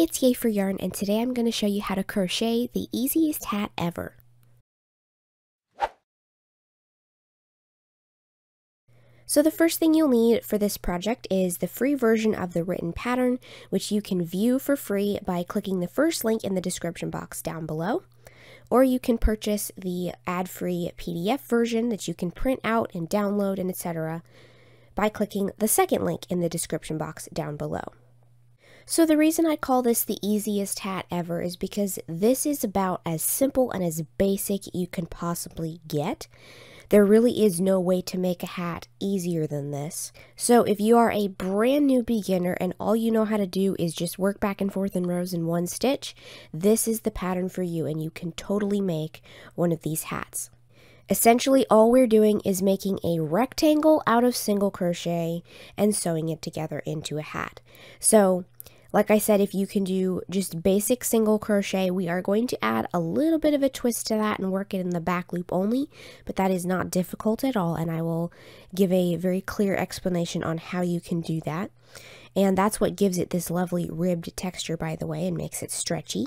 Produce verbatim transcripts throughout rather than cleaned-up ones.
Hey, it's Yay for Yarn, and today I'm going to show you how to crochet the easiest hat ever. So the first thing you'll need for this project is the free version of the written pattern, which you can view for free by clicking the first link in the description box down below. Or you can purchase the ad-free P D F version that you can print out and download and et cetera by clicking the second link in the description box down below. So the reason I call this the easiest hat ever is because this is about as simple and as basic you can possibly get. There really is no way to make a hat easier than this. So if you are a brand new beginner and all you know how to do is just work back and forth in rows in one stitch, this is the pattern for you and you can totally make one of these hats. Essentially, all we're doing is making a rectangle out of single crochet and sewing it together into a hat. So, like I said, if you can do just basic single crochet, we are going to add a little bit of a twist to that and work it in the back loop only, but that is not difficult at all, and I will give a very clear explanation on how you can do that. And that's what gives it this lovely ribbed texture, by the way, and makes it stretchy.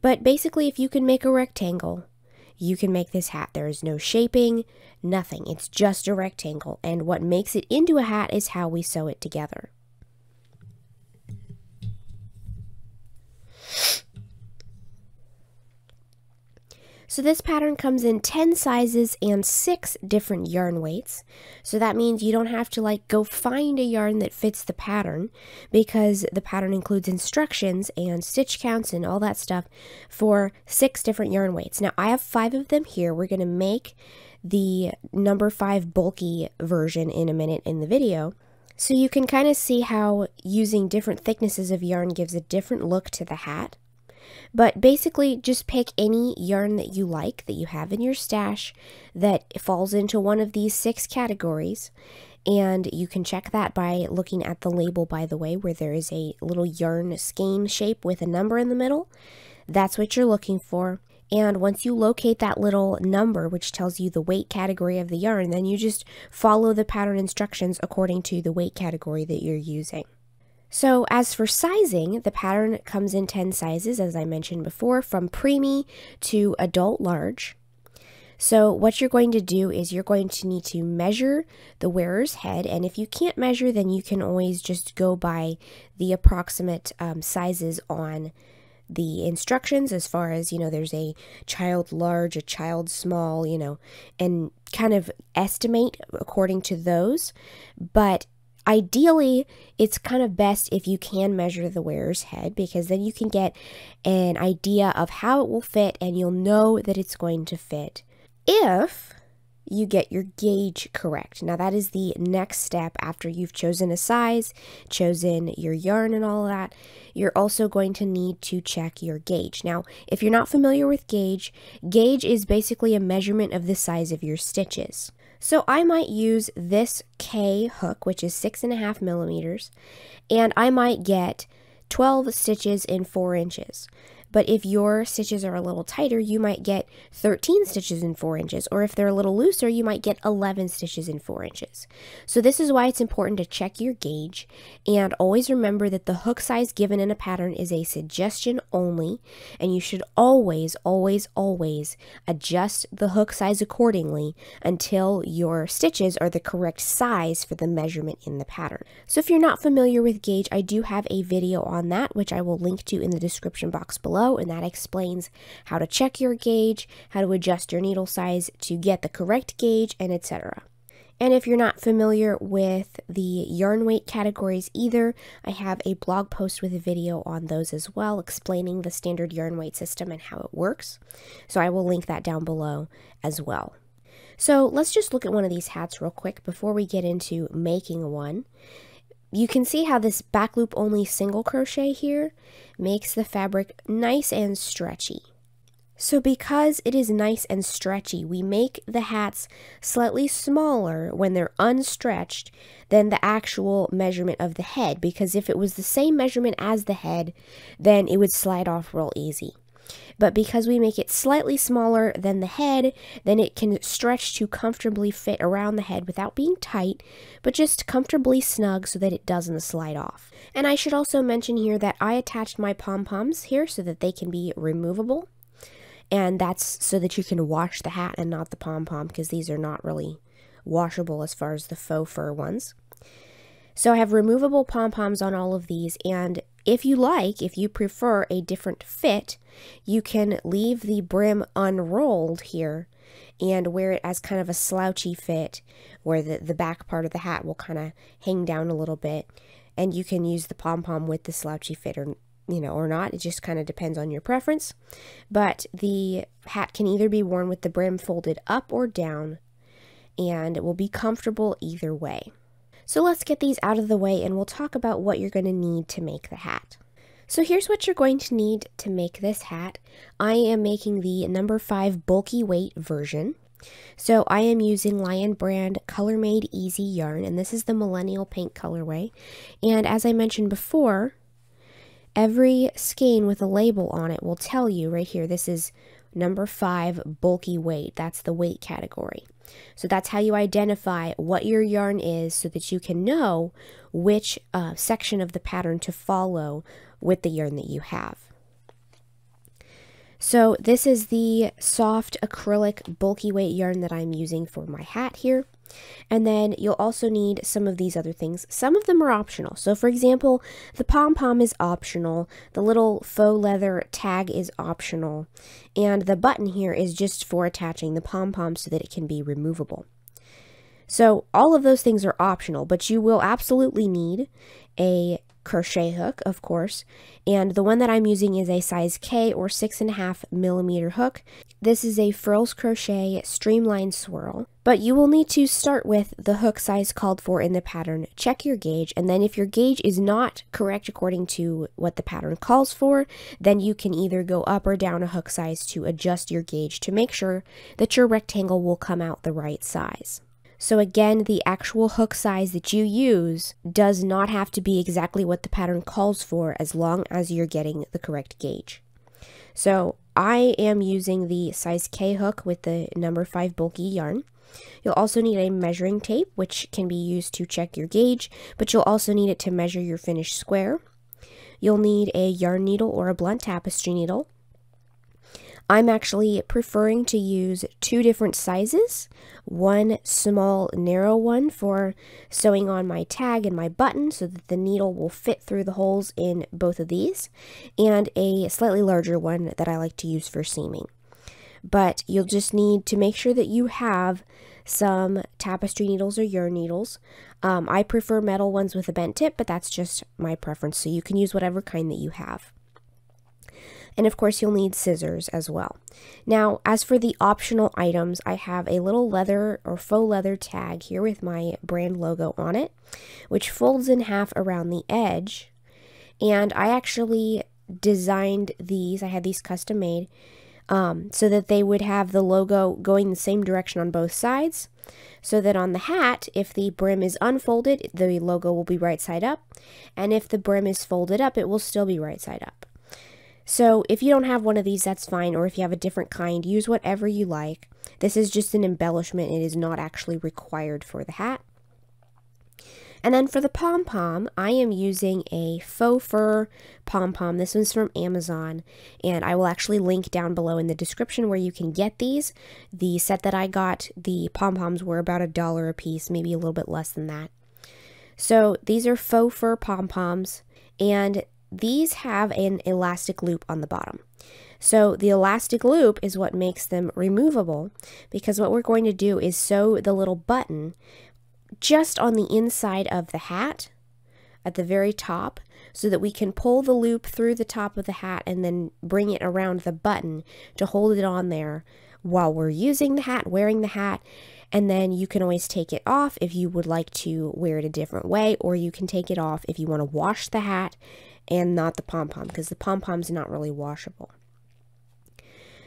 But basically, if you can make a rectangle, you can make this hat. There is no shaping, nothing. It's just a rectangle, and what makes it into a hat is how we sew it together. So this pattern comes in ten sizes and six different yarn weights. So that means you don't have to like go find a yarn that fits the pattern, because the pattern includes instructions and stitch counts and all that stuff for six different yarn weights. Now I have five of them here. We're going to make the number five bulky version in a minute in the video. So you can kind of see how using different thicknesses of yarn gives a different look to the hat. But basically, just pick any yarn that you like, that you have in your stash, that falls into one of these six categories, and you can check that by looking at the label, by the way, where there is a little yarn skein shape with a number in the middle. That's what you're looking for, and once you locate that little number, which tells you the weight category of the yarn, then you just follow the pattern instructions according to the weight category that you're using. So as for sizing, the pattern comes in ten sizes, as I mentioned before, from preemie to adult large. So what you're going to do is you're going to need to measure the wearer's head, and if you can't measure, then you can always just go by the approximate um, sizes on the instructions, as far as, you know, there's a child large, a child small, you know, and kind of estimate according to those. But ideally, it's kind of best if you can measure the wearer's head, because then you can get an idea of how it will fit and you'll know that it's going to fit if you get your gauge correct. Now that is the next step after you've chosen a size, chosen your yarn and all that. You're also going to need to check your gauge. Now, if you're not familiar with gauge, gauge is basically a measurement of the size of your stitches. So I might use this K hook, which is six and a half millimeters, and I might get twelve stitches in four inches. But if your stitches are a little tighter, you might get thirteen stitches in four inches, or if they're a little looser, you might get eleven stitches in four inches. So this is why it's important to check your gauge, and always remember that the hook size given in a pattern is a suggestion only, and you should always, always, always adjust the hook size accordingly until your stitches are the correct size for the measurement in the pattern. So if you're not familiar with gauge, I do have a video on that, which I will link to in the description box below. And that explains how to check your gauge, how to adjust your needle size to get the correct gauge, and et cetera. And if you're not familiar with the yarn weight categories either, I have a blog post with a video on those as well, explaining the standard yarn weight system and how it works. So I will link that down below as well. So let's just look at one of these hats real quick before we get into making one. You can see how this back loop only single crochet here makes the fabric nice and stretchy. So because it is nice and stretchy, we make the hats slightly smaller when they're unstretched than the actual measurement of the head, because if it was the same measurement as the head, then it would slide off real easy. but because we make it slightly smaller than the head, then it can stretch to comfortably fit around the head without being tight, but just comfortably snug so that it doesn't slide off. And I should also mention here that I attached my pom-poms here so that they can be removable, and that's so that you can wash the hat and not the pom-pom, because these are not really washable as far as the faux fur ones. So I have removable pom-poms on all of these, and if you like, if you prefer a different fit, you can leave the brim unrolled here and wear it as kind of a slouchy fit where the, the back part of the hat will kind of hang down a little bit, and you can use the pom-pom with the slouchy fit or, you know, or not. It just kind of depends on your preference, but the hat can either be worn with the brim folded up or down, and it will be comfortable either way. So let's get these out of the way and we'll talk about what you're going to need to make the hat. So here's what you're going to need to make this hat. I am making the number five bulky weight version. So I am using Lion Brand Color Made Easy yarn, and this is the Millennial Pink colorway. And as I mentioned before, every skein with a label on it will tell you right here, this is number five bulky weight. That's the weight category. So that's how you identify what your yarn is so that you can know which uh, section of the pattern to follow with the yarn that you have. So this is the soft acrylic bulky weight yarn that I'm using for my hat here. And then you'll also need some of these other things. Some of them are optional. So for example, the pom-pom is optional, the little faux leather tag is optional, and the button here is just for attaching the pom-pom so that it can be removable. So all of those things are optional, but you will absolutely need a crochet hook, of course, and the one that I'm using is a size K or six and a half millimeter hook. This is a Furls Crochet Streamline Swirl, but you will need to start with the hook size called for in the pattern, check your gauge, and then if your gauge is not correct according to what the pattern calls for, then you can either go up or down a hook size to adjust your gauge to make sure that your rectangle will come out the right size. So again, the actual hook size that you use does not have to be exactly what the pattern calls for as long as you're getting the correct gauge. So I am using the size K hook with the number five bulky yarn. You'll also need a measuring tape, which can be used to check your gauge, but you'll also need it to measure your finished square. You'll need a yarn needle or a blunt tapestry needle. I'm actually preferring to use two different sizes, one small narrow one for sewing on my tag and my button so that the needle will fit through the holes in both of these, and a slightly larger one that I like to use for seaming. But you'll just need to make sure that you have some tapestry needles or yarn needles. Um, I prefer metal ones with a bent tip, but that's just my preference, so you can use whatever kind that you have. And of course you'll need scissors as well. Now, as for the optional items, I have a little leather or faux leather tag here with my brand logo on it, which folds in half around the edge. And I actually designed these, I had these custom made, um, so that they would have the logo going the same direction on both sides, so that on the hat, if the brim is unfolded, the logo will be right side up, and if the brim is folded up, it will still be right side up. So if you don't have one of these, that's fine, or if you have a different kind, use whatever you like. This is just an embellishment, it is not actually required for the hat. And then for the pom-pom, I am using a faux fur pom-pom. This one's from Amazon, and I will actually link down below in the description where you can get these. The set that I got, the pom-poms were about a dollar a piece, maybe a little bit less than that. So these are faux fur pom-poms, and these have an elastic loop on the bottom. So the elastic loop is what makes them removable, because what we're going to do is sew the little button just on the inside of the hat at the very top, so that we can pull the loop through the top of the hat and then bring it around the button to hold it on there while we're using the hat, wearing the hat, and then you can always take it off if you would like to wear it a different way, or you can take it off if you want to wash the hat and not the pom-pom, because the pom-pom's not really washable.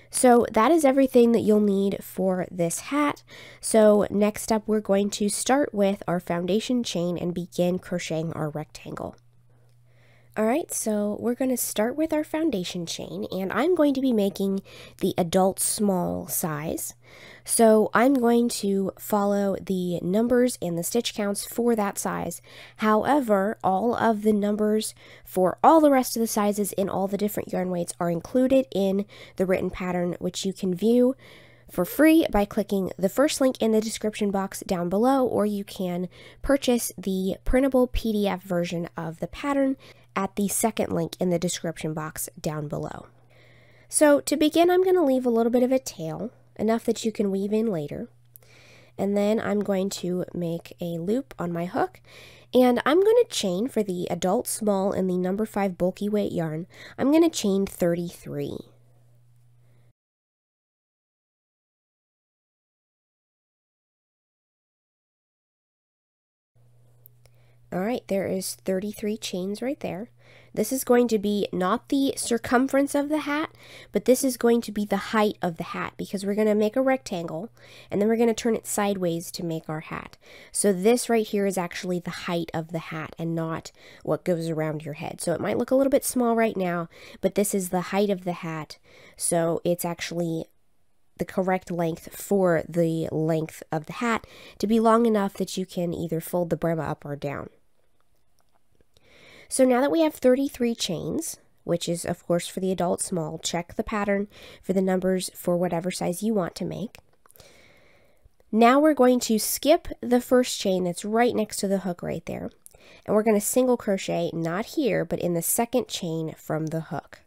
So that is everything that you'll need for this hat. So next up, we're going to start with our foundation chain and begin crocheting our rectangle. Alright, so we're going to start with our foundation chain, and I'm going to be making the adult small size. So I'm going to follow the numbers and the stitch counts for that size. However, all of the numbers for all the rest of the sizes in all the different yarn weights are included in the written pattern, which you can view for free by clicking the first link in the description box down below, or you can purchase the printable P D F version of the pattern at the second link in the description box down below. So to begin, I'm going to leave a little bit of a tail, enough that you can weave in later. And then I'm going to make a loop on my hook, and I'm going to chain for the adult small and the number five bulky weight yarn. I'm going to chain thirty-three. Alright, there is thirty-three chains right there. This is going to be not the circumference of the hat, but this is going to be the height of the hat, because we're going to make a rectangle, and then we're going to turn it sideways to make our hat. So this right here is actually the height of the hat and not what goes around your head. So it might look a little bit small right now, but this is the height of the hat, so it's actually the correct length for the length of the hat to be long enough that you can either fold the brim up or down. So now that we have thirty-three chains, which is of course for the adult small, check the pattern for the numbers for whatever size you want to make. Now we're going to skip the first chain that's right next to the hook right there, and we're going to single crochet, not here, but in the second chain from the hook.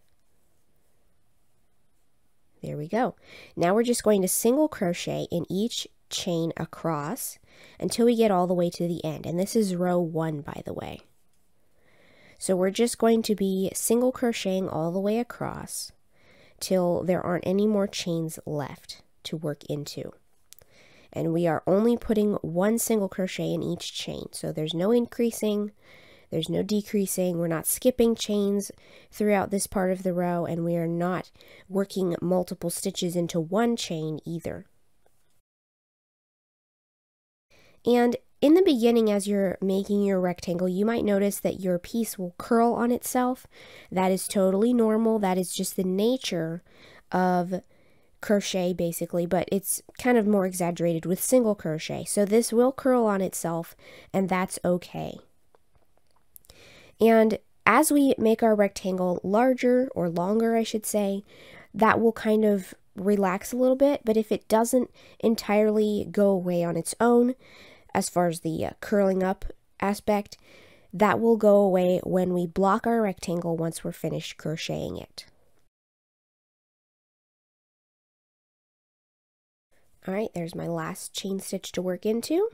There we go. Now we're just going to single crochet in each chain across until we get all the way to the end, and this is row one, by the way. So we're just going to be single crocheting all the way across till there aren't any more chains left to work into. And we are only putting one single crochet in each chain. So there's no increasing, there's no decreasing, we're not skipping chains throughout this part of the row, and we are not working multiple stitches into one chain either. And in the beginning, as you're making your rectangle, you might notice that your piece will curl on itself. That is totally normal. That is just the nature of crochet, basically, but it's kind of more exaggerated with single crochet. So this will curl on itself, and that's okay. And as we make our rectangle larger, or longer, I should say, that will kind of relax a little bit, but if it doesn't entirely go away on its own, as far as the uh, curling up aspect, that will go away when we block our rectangle once we're finished crocheting it. Alright, there's my last chain stitch to work into.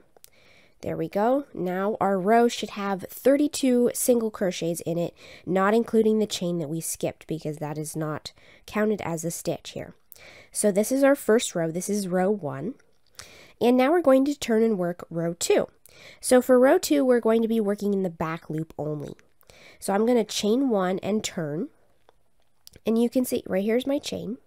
There we go. Now our row should have thirty-two single crochets in it, not including the chain that we skipped, because that is not counted as a stitch here. So this is our first row. This is row one. And now we're going to turn and work row two. So for row two, we're going to be working in the back loop only. So I'm going to chain one and turn. And you can see right here's my chain.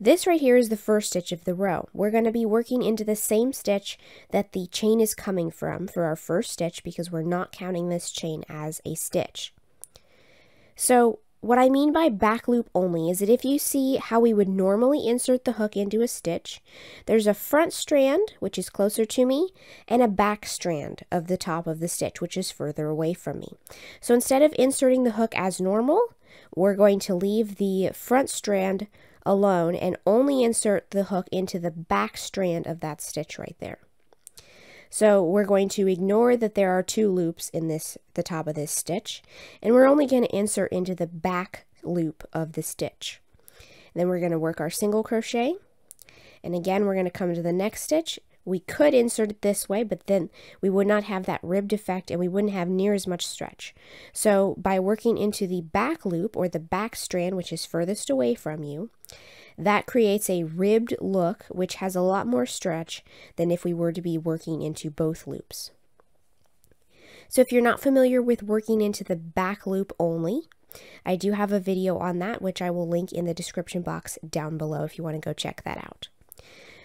This right here is the first stitch of the row. We're going to be working into the same stitch that the chain is coming from for our first stitch, because we're not counting this chain as a stitch. So what I mean by back loop only is that if you see how we would normally insert the hook into a stitch, there's a front strand, which is closer to me, and a back strand of the top of the stitch, which is further away from me. So instead of inserting the hook as normal, we're going to leave the front strand alone and only insert the hook into the back strand of that stitch right there. So we're going to ignore that there are two loops in this, the top of this stitch, and we're only going to insert into the back loop of the stitch. And then we're going to work our single crochet, and again we're going to come to the next stitch. We could insert it this way, but then we would not have that ribbed effect and we wouldn't have near as much stretch. So by working into the back loop, or the back strand, which is furthest away from you, that creates a ribbed look, which has a lot more stretch than if we were to be working into both loops. So if you're not familiar with working into the back loop only, I do have a video on that, which I will link in the description box down below if you want to go check that out.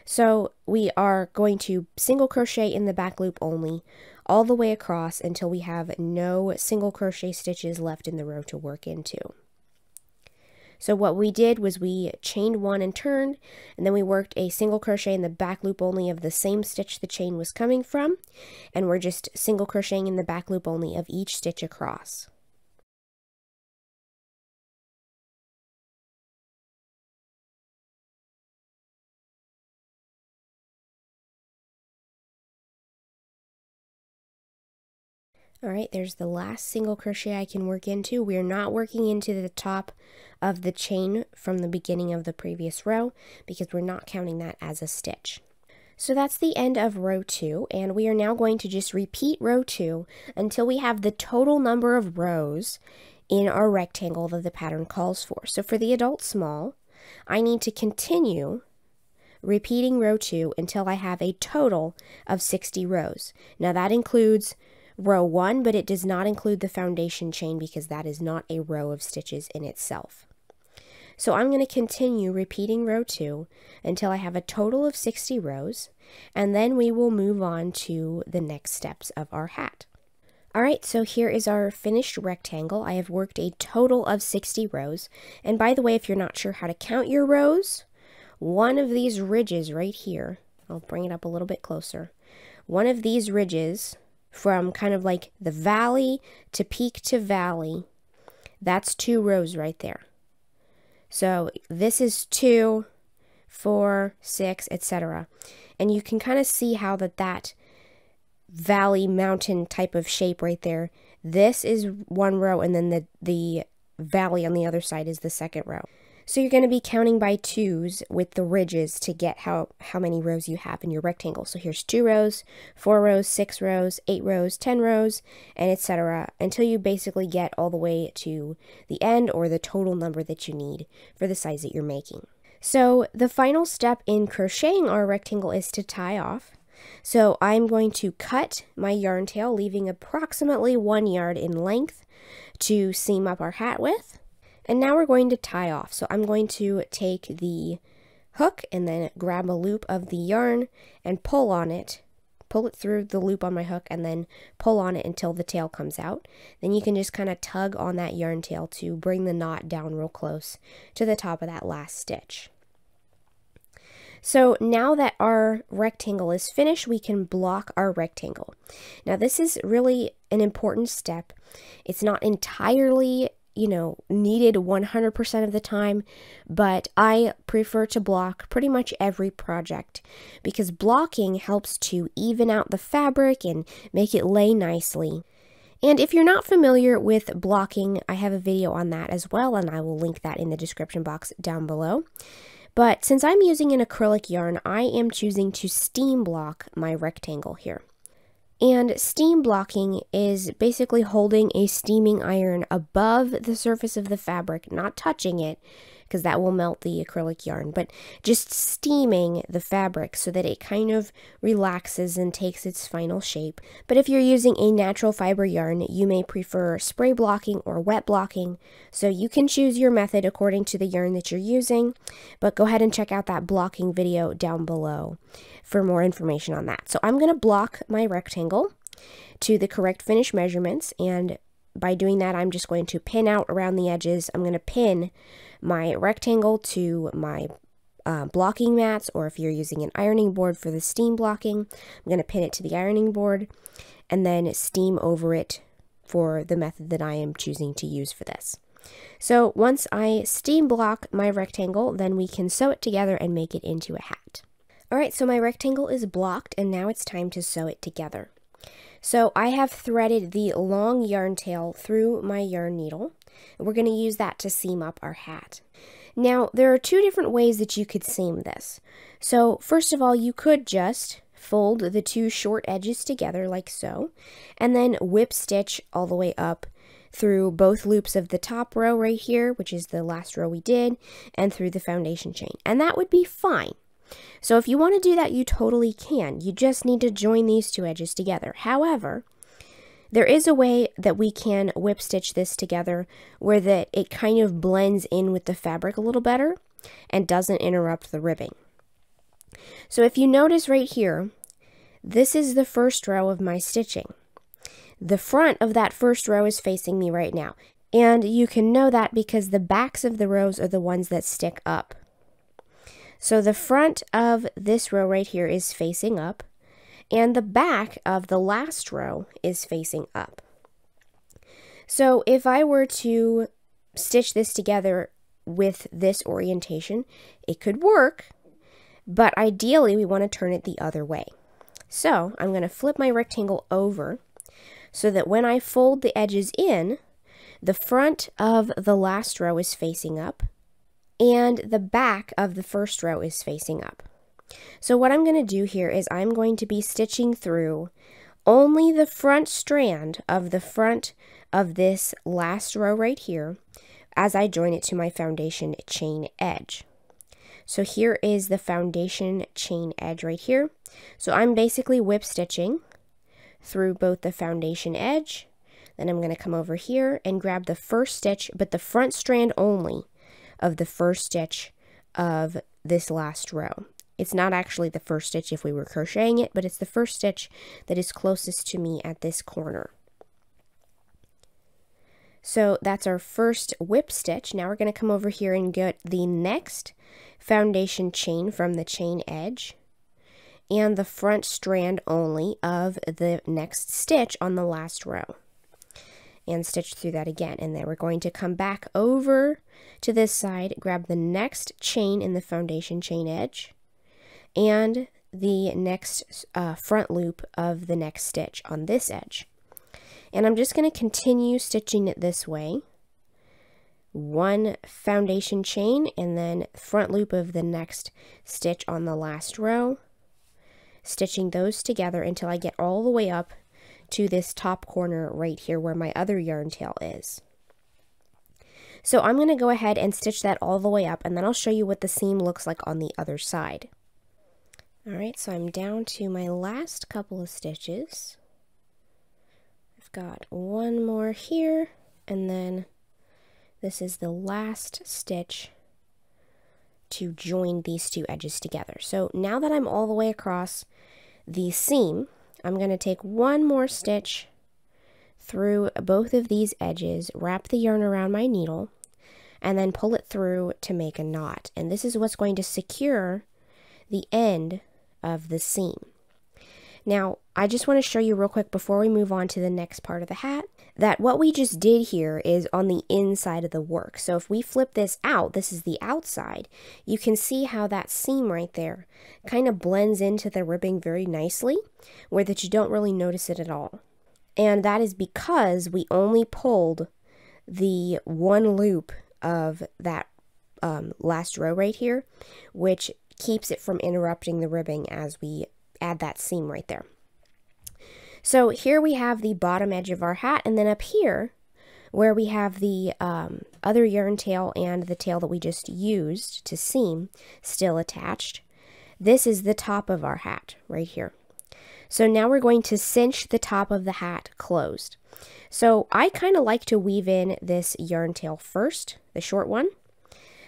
So we are going to single crochet in the back loop only all the way across until we have no single crochet stitches left in the row to work into. So what we did was we chained one and turned, and then we worked a single crochet in the back loop only of the same stitch the chain was coming from, and we're just single crocheting in the back loop only of each stitch across. Alright, there's the last single crochet I can work into. We're not working into the top of the chain from the beginning of the previous row because we're not counting that as a stitch. So that's the end of row two, and we are now going to just repeat row two until we have the total number of rows in our rectangle that the pattern calls for. So for the adult small, I need to continue repeating row two until I have a total of sixty rows. Now that includes row one, but it does not include the foundation chain because that is not a row of stitches in itself. So I'm going to continue repeating row two until I have a total of sixty rows, and then we will move on to the next steps of our hat. Alright, so here is our finished rectangle. I have worked a total of sixty rows, and by the way, if you're not sure how to count your rows, one of these ridges right here, I'll bring it up a little bit closer, one of these ridges from kind of like the valley to peak to valley, that's two rows right there. So this is two, four, six, et cetera. And you can kind of see how that that valley mountain type of shape right there, this is one row, and then the, the valley on the other side is the second row. So you're going to be counting by twos with the ridges to get how, how many rows you have in your rectangle. So here's two rows, four rows, six rows, eight rows, ten rows, and et cetera until you basically get all the way to the end or the total number that you need for the size that you're making. So the final step in crocheting our rectangle is to tie off. So I'm going to cut my yarn tail, leaving approximately one yard in length to seam up our hat with. And now we're going to tie off. So I'm going to take the hook and then grab a loop of the yarn and pull on it, pull it through the loop on my hook and then pull on it until the tail comes out. Then you can just kind of tug on that yarn tail to bring the knot down real close to the top of that last stitch. So now that our rectangle is finished, we can block our rectangle. Now this is really an important step. It's not entirely you know, needed one hundred percent of the time, but I prefer to block pretty much every project because blocking helps to even out the fabric and make it lay nicely. And if you're not familiar with blocking, I have a video on that as well, and I will link that in the description box down below. But since I'm using an acrylic yarn, I am choosing to steam block my rectangle here. And steam blocking is basically holding a steaming iron above the surface of the fabric, not touching it, because that will melt the acrylic yarn, but just steaming the fabric so that it kind of relaxes and takes its final shape. But if you're using a natural fiber yarn, you may prefer spray blocking or wet blocking, so you can choose your method according to the yarn that you're using, but go ahead and check out that blocking video down below for more information on that. So I'm going to block my rectangle to the correct finish measurements, and by doing that I'm just going to pin out around the edges. I'm going to pin my rectangle to my uh, blocking mats, or if you're using an ironing board for the steam blocking, I'm going to pin it to the ironing board and then steam over it for the method that I am choosing to use for this. So once I steam block my rectangle, then we can sew it together and make it into a hat. Alright, so my rectangle is blocked, and now it's time to sew it together. So I have threaded the long yarn tail through my yarn needle, and we're going to use that to seam up our hat. Now, there are two different ways that you could seam this. So, first of all, you could just fold the two short edges together like so, and then whip stitch all the way up through both loops of the top row right here, which is the last row we did, and through the foundation chain. And that would be fine. So if you want to do that, you totally can. You just need to join these two edges together. However, there is a way that we can whip stitch this together where that it kind of blends in with the fabric a little better and doesn't interrupt the ribbing. So if you notice right here, This is the first row of my stitching. The front of that first row is facing me right now, and you can know that because the backs of the rows are the ones that stick up. So the front of this row right here is facing up, and the back of the last row is facing up. So if I were to stitch this together with this orientation, it could work, but ideally we want to turn it the other way. So I'm going to flip my rectangle over so that when I fold the edges in, the front of the last row is facing up and the back of the first row is facing up. So what I'm going to do here is I'm going to be stitching through only the front strand of the front of this last row right here as I join it to my foundation chain edge. So here is the foundation chain edge right here. So I'm basically whip stitching through both the foundation edge, then I'm going to come over here and grab the first stitch, but the front strand only of the first stitch of this last row. It's not actually the first stitch if we were crocheting it, but it's the first stitch that is closest to me at this corner. So that's our first whip stitch. Now we're going to come over here and get the next foundation chain from the chain edge and the front strand only of the next stitch on the last row. And stitch through that again, and then we're going to come back over to this side, grab the next chain in the foundation chain edge, and the next uh, front loop of the next stitch on this edge. And I'm just going to continue stitching it this way. One foundation chain and then front loop of the next stitch on the last row. Stitching those together until I get all the way up to this top corner right here where my other yarn tail is. So I'm going to go ahead and stitch that all the way up, and then I'll show you what the seam looks like on the other side. Alright, so I'm down to my last couple of stitches. I've got one more here, and then this is the last stitch to join these two edges together. So now that I'm all the way across the seam, I'm going to take one more stitch through both of these edges, wrap the yarn around my needle, and then pull it through to make a knot. And this is what's going to secure the end of the seam. Now, I just want to show you real quick before we move on to the next part of the hat that what we just did here is on the inside of the work. So if we flip this out, this is the outside, you can see how that seam right there kind of blends into the ribbing very nicely, where that you don't really notice it at all. And that is because we only pulled the one loop of that um, last row right here, which keeps it from interrupting the ribbing as we add that seam right there. So here we have the bottom edge of our hat, and then up here where we have the um, other yarn tail and the tail that we just used to seam still attached, this is the top of our hat right here. So now we're going to cinch the top of the hat closed. So I kind of like to weave in this yarn tail first, the short one.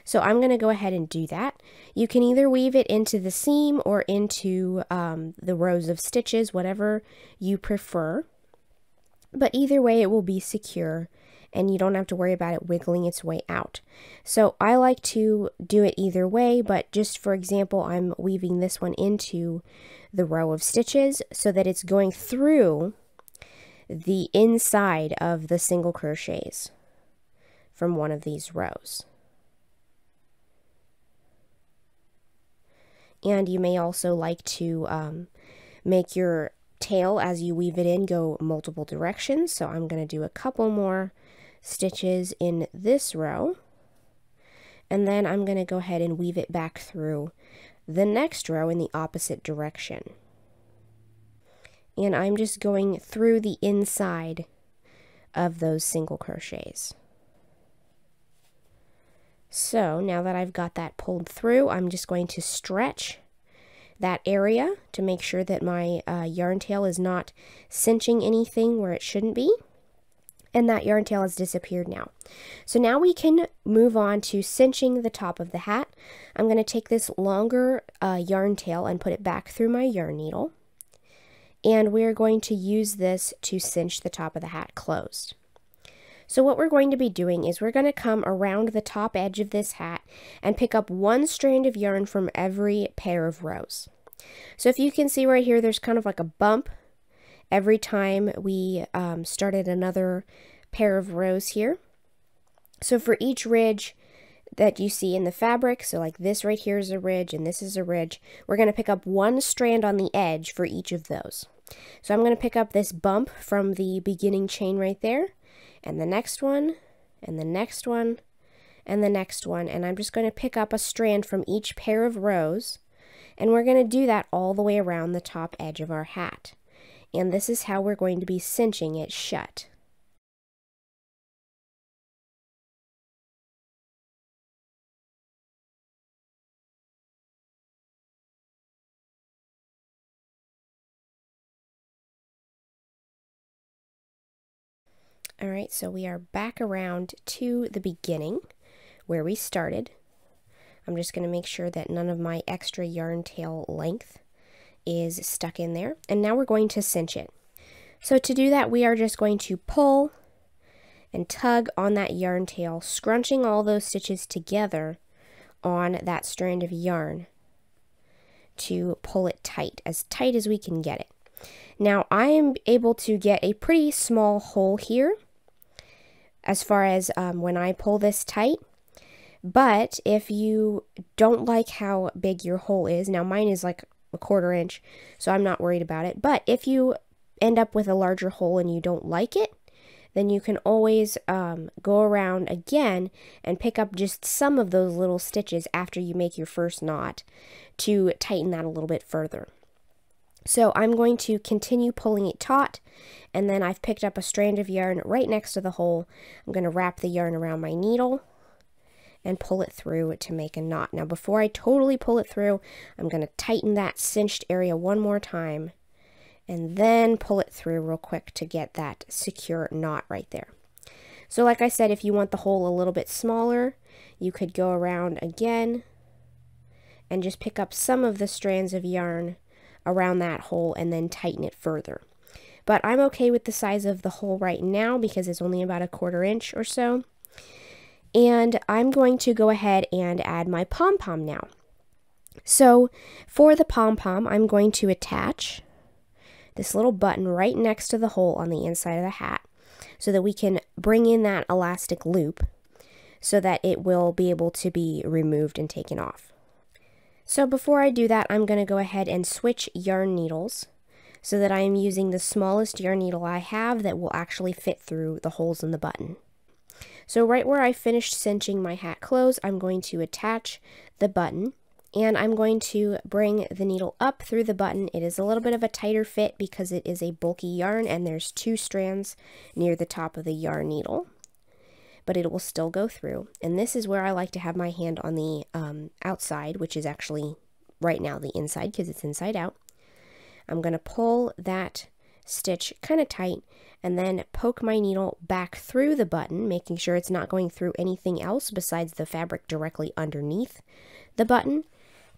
So I'm going to go ahead and do that. You can either weave it into the seam or into um, the rows of stitches, whatever you prefer. But either way, it will be secure and you don't have to worry about it wiggling its way out. So I like to do it either way, but just for example, I'm weaving this one into the row of stitches so that it's going through the inside of the single crochets from one of these rows. And you may also like to um, make your tail as you weave it in go multiple directions. So I'm going to do a couple more stitches in this row. And then I'm going to go ahead and weave it back through the next row in the opposite direction. And I'm just going through the inside of those single crochets. So now that I've got that pulled through, I'm just going to stretch that area to make sure that my uh, yarn tail is not cinching anything where it shouldn't be. And that yarn tail has disappeared now. So now we can move on to cinching the top of the hat. I'm going to take this longer uh, yarn tail and put it back through my yarn needle. and we're going to use this to cinch the top of the hat closed. So what we're going to be doing is we're going to come around the top edge of this hat and pick up one strand of yarn from every pair of rows. So if you can see right here, there's kind of like a bump every time we um, started another pair of rows here. So for each ridge that you see in the fabric, so like this right here is a ridge and this is a ridge, we're going to pick up one strand on the edge for each of those. So I'm going to pick up this bump from the beginning chain right there, and the next one, and the next one, and the next one, and I'm just going to pick up a strand from each pair of rows, and we're going to do that all the way around the top edge of our hat. And this is how we're going to be cinching it shut. Alright, so we are back around to the beginning where we started. I'm just going to make sure that none of my extra yarn tail length is stuck in there. And now we're going to cinch it. So to do that, we are just going to pull and tug on that yarn tail, scrunching all those stitches together on that strand of yarn to pull it tight, as tight as we can get it. Now I am able to get a pretty small hole here as far as um, when I pull this tight, but if you don't like how big your hole is, now mine is like a quarter inch, so I'm not worried about it, but if you end up with a larger hole and you don't like it, then you can always um, go around again and pick up just some of those little stitches after you make your first knot to tighten that a little bit further. So I'm going to continue pulling it taut, and then I've picked up a strand of yarn right next to the hole. I'm going to wrap the yarn around my needle and pull it through to make a knot. Now before I totally pull it through, I'm going to tighten that cinched area one more time and then pull it through real quick to get that secure knot right there. So like I said, if you want the hole a little bit smaller, you could go around again and just pick up some of the strands of yarn around that hole and then tighten it further. But I'm okay with the size of the hole right now because it's only about a quarter inch or so. And I'm going to go ahead and add my pom-pom now. So for the pom-pom, I'm going to attach this little button right next to the hole on the inside of the hat so that we can bring in that elastic loop so that it will be able to be removed and taken off. So before I do that, I'm going to go ahead and switch yarn needles so that I am using the smallest yarn needle I have that will actually fit through the holes in the button. So right where I finished cinching my hat closed, I'm going to attach the button, and I'm going to bring the needle up through the button. It is a little bit of a tighter fit because it is a bulky yarn and there's two strands near the top of the yarn needle, but it will still go through. And this is where I like to have my hand on the um, outside, which is actually right now the inside because it's inside out. I'm going to pull that stitch kind of tight and then poke my needle back through the button, making sure it's not going through anything else besides the fabric directly underneath the button.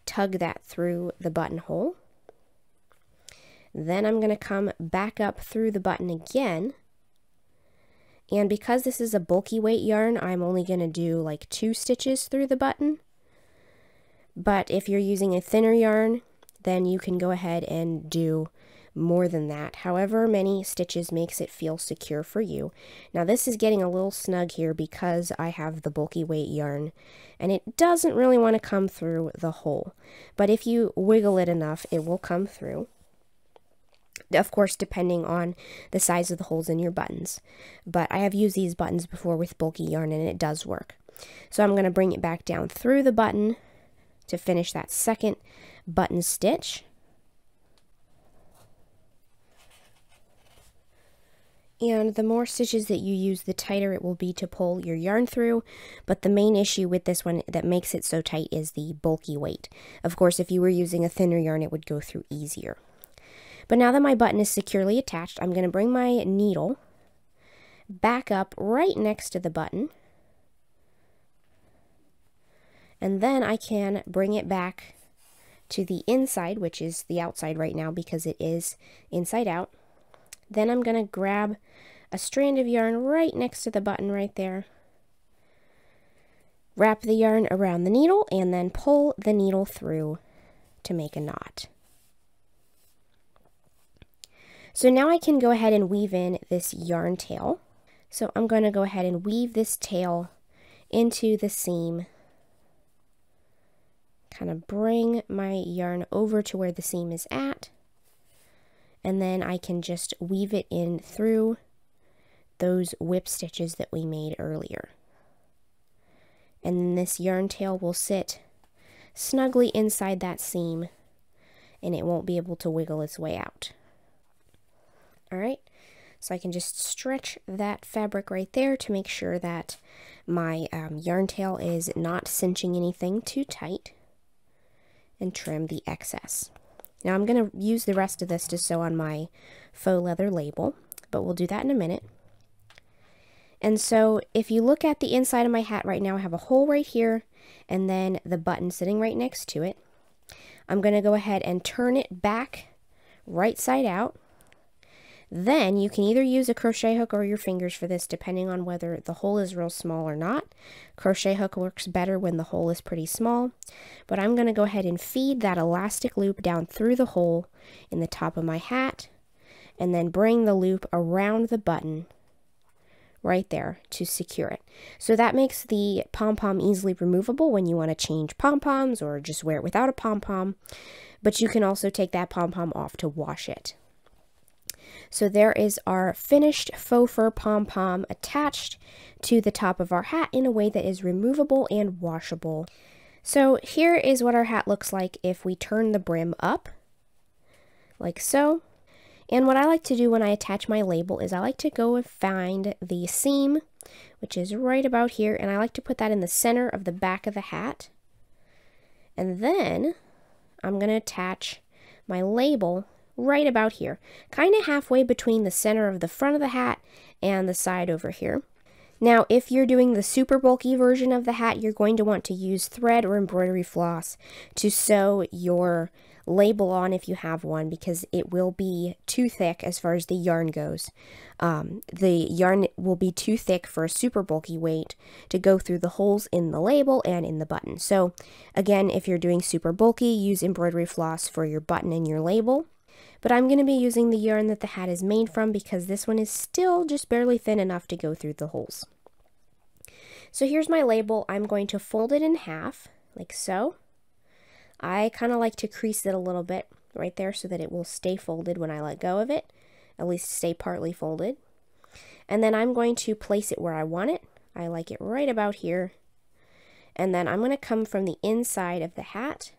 Tug that through the buttonhole. Then I'm going to come back up through the button again. And because this is a bulky weight yarn, I'm only going to do like two stitches through the button. But if you're using a thinner yarn, then you can go ahead and do more than that. However many stitches makes it feel secure for you. Now this is getting a little snug here because I have the bulky weight yarn and it doesn't really want to come through the hole. But if you wiggle it enough, it will come through. Of course, depending on the size of the holes in your buttons. But I have used these buttons before with bulky yarn and it does work. So I'm going to bring it back down through the button to finish that second button stitch. And the more stitches that you use, the tighter it will be to pull your yarn through, but the main issue with this one that makes it so tight is the bulky weight. Of course, if you were using a thinner yarn, it would go through easier. But now that my button is securely attached, I'm going to bring my needle back up right next to the button. And then I can bring it back to the inside, which is the outside right now because it is inside out. Then I'm going to grab a strand of yarn right next to the button right there, wrap the yarn around the needle, and then pull the needle through to make a knot. So now I can go ahead and weave in this yarn tail. So I'm going to go ahead and weave this tail into the seam, kind of bring my yarn over to where the seam is at, and then I can just weave it in through those whip stitches that we made earlier. And then this yarn tail will sit snugly inside that seam and it won't be able to wiggle its way out. Alright, so I can just stretch that fabric right there to make sure that my um, yarn tail is not cinching anything too tight, and trim the excess. Now I'm going to use the rest of this to sew on my faux leather label, but we'll do that in a minute. And so if you look at the inside of my hat right now, I have a hole right here and then the button sitting right next to it. I'm going to go ahead and turn it back right side out. Then you can either use a crochet hook or your fingers for this, depending on whether the hole is real small or not. Crochet hook works better when the hole is pretty small, but I'm going to go ahead and feed that elastic loop down through the hole in the top of my hat, and then bring the loop around the button right there to secure it. So that makes the pom-pom easily removable when you want to change pom-poms or just wear it without a pom-pom, but you can also take that pom-pom off to wash it. So there is our finished faux fur pom-pom attached to the top of our hat in a way that is removable and washable. So here is what our hat looks like if we turn the brim up, like so. And what I like to do when I attach my label is I like to go and find the seam, which is right about here, and I like to put that in the center of the back of the hat. And then I'm going to attach my label right about here, kind of halfway between the center of the front of the hat and the side over here. Now, if you're doing the super bulky version of the hat, you're going to want to use thread or embroidery floss to sew your label on if you have one, because it will be too thick as far as the yarn goes. Um, the yarn will be too thick for a super bulky weight to go through the holes in the label and in the button. So again, if you're doing super bulky, use embroidery floss for your button and your label. But I'm going to be using the yarn that the hat is made from because this one is still just barely thin enough to go through the holes. So here's my label. I'm going to fold it in half, like so. I kind of like to crease it a little bit right there so that it will stay folded when I let go of it, at least stay partly folded. And then I'm going to place it where I want it. I like it right about here. And then I'm going to come from the inside of the hat,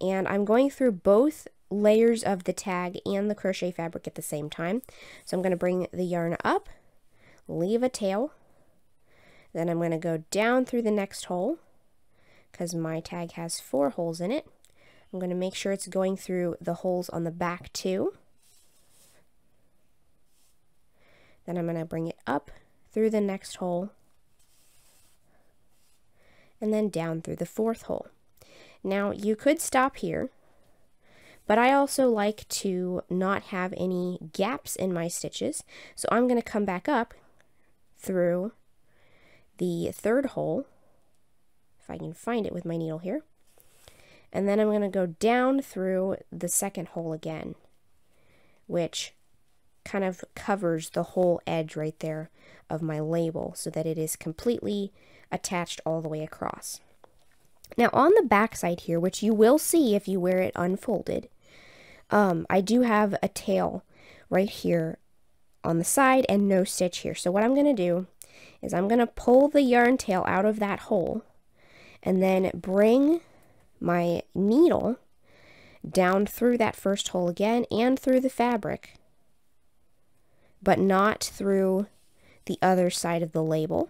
and I'm going through both layers of the tag and the crochet fabric at the same time. So I'm going to bring the yarn up, leave a tail, then I'm going to go down through the next hole because my tag has four holes in it. I'm going to make sure it's going through the holes on the back too. Then I'm going to bring it up through the next hole and then down through the fourth hole. Now you could stop here, but I also like to not have any gaps in my stitches, so I'm going to come back up through the third hole, if I can find it with my needle here, and then I'm going to go down through the second hole again, which kind of covers the whole edge right there of my label so that it is completely attached all the way across. Now on the back side here, which you will see if you wear it unfolded, Um, I do have a tail right here on the side and no stitch here. So what I'm going to do is I'm going to pull the yarn tail out of that hole and then bring my needle down through that first hole again and through the fabric, but not through the other side of the label.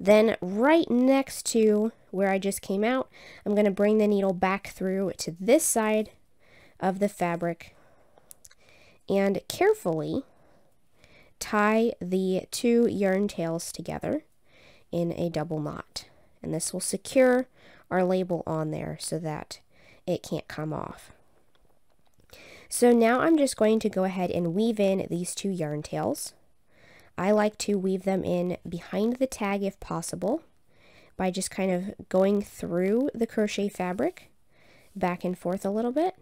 Then right next to where I just came out, I'm going to bring the needle back through to this side of the fabric and carefully tie the two yarn tails together in a double knot. And this will secure our label on there so that it can't come off. So now I'm just going to go ahead and weave in these two yarn tails. I like to weave them in behind the tag if possible by just kind of going through the crochet fabric back and forth a little bit.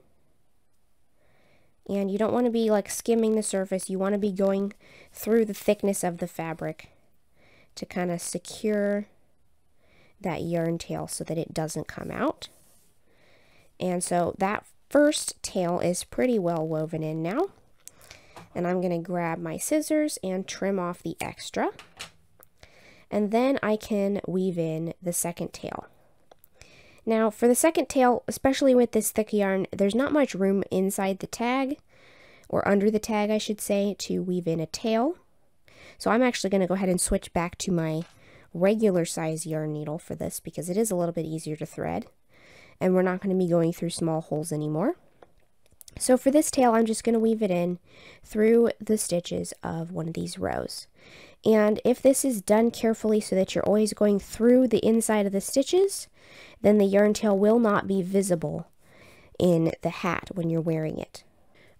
And you don't want to be like skimming the surface, you want to be going through the thickness of the fabric to kind of secure that yarn tail so that it doesn't come out. And so that first tail is pretty well woven in now. And I'm going to grab my scissors and trim off the extra. And then I can weave in the second tail. Now for the second tail, especially with this thick yarn, there's not much room inside the tag, or under the tag I should say, to weave in a tail. So I'm actually going to go ahead and switch back to my regular size yarn needle for this because it is a little bit easier to thread. And we're not going to be going through small holes anymore. So for this tail, I'm just going to weave it in through the stitches of one of these rows. And if this is done carefully so that you're always going through the inside of the stitches, then the yarn tail will not be visible in the hat when you're wearing it.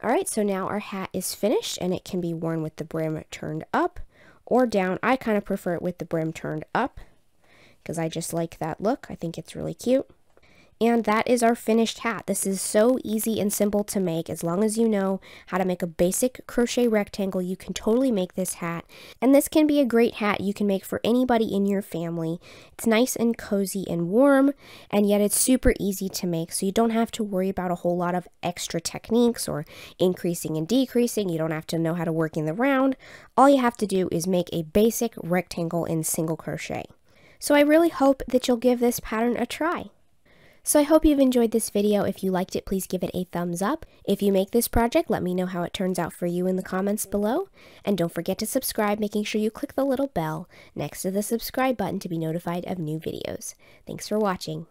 Alright, so now our hat is finished and it can be worn with the brim turned up or down. I kind of prefer it with the brim turned up because I just like that look. I think it's really cute. And that is our finished hat. This is so easy and simple to make. As long as you know how to make a basic crochet rectangle, you can totally make this hat. And this can be a great hat you can make for anybody in your family. It's nice and cozy and warm, and yet it's super easy to make, so you don't have to worry about a whole lot of extra techniques or increasing and decreasing. You don't have to know how to work in the round. All you have to do is make a basic rectangle in single crochet. So I really hope that you'll give this pattern a try. So I hope you've enjoyed this video. If you liked it, please give it a thumbs up. If you make this project, let me know how it turns out for you in the comments below. And don't forget to subscribe, making sure you click the little bell next to the subscribe button to be notified of new videos. Thanks for watching.